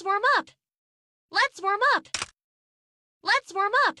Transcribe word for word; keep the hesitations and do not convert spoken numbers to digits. Let's warm up. Let's warm up. Let's warm up.